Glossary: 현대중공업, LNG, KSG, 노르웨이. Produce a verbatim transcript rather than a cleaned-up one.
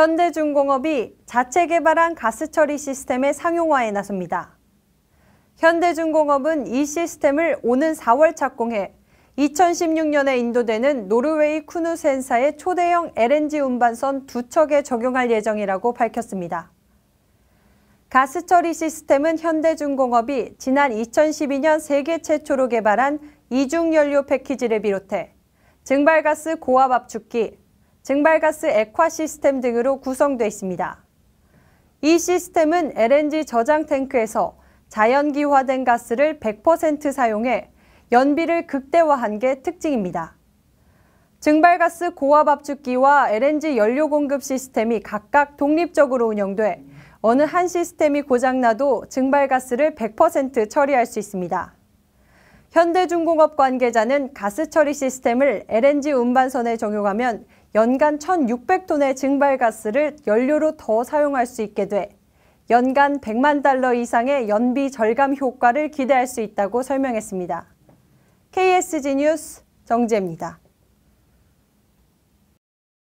현대중공업이 자체 개발한 가스처리 시스템의 상용화에 나섭니다. 현대중공업은 이 시스템을 오는 사월 착공해 이천십육 년에 인도되는 노르웨이 쿠누센사의 초대형 엘엔지 운반선 두 척에 적용할 예정이라고 밝혔습니다. 가스처리 시스템은 현대중공업이 지난 이천십이 년 세계 최초로 개발한 이중연료 패키지를 비롯해 증발가스 고압 압축기, 증발가스 액화 시스템 등으로 구성돼 있습니다. 이 시스템은 엘엔지 저장 탱크에서 자연기화된 가스를 백 퍼센트 사용해 연비를 극대화한 게 특징입니다. 증발가스 고압 압축기와 엘엔지 연료 공급 시스템이 각각 독립적으로 운영돼 어느 한 시스템이 고장나도 증발가스를 백 퍼센트 처리할 수 있습니다. 현대중공업 관계자는 가스처리 시스템을 엘엔지 운반선에 적용하면 연간 천육백 톤의 증발가스를 연료로 더 사용할 수 있게 돼 연간 백만 달러 이상의 연비 절감 효과를 기대할 수 있다고 설명했습니다. 케이에스지 뉴스 정재입니다.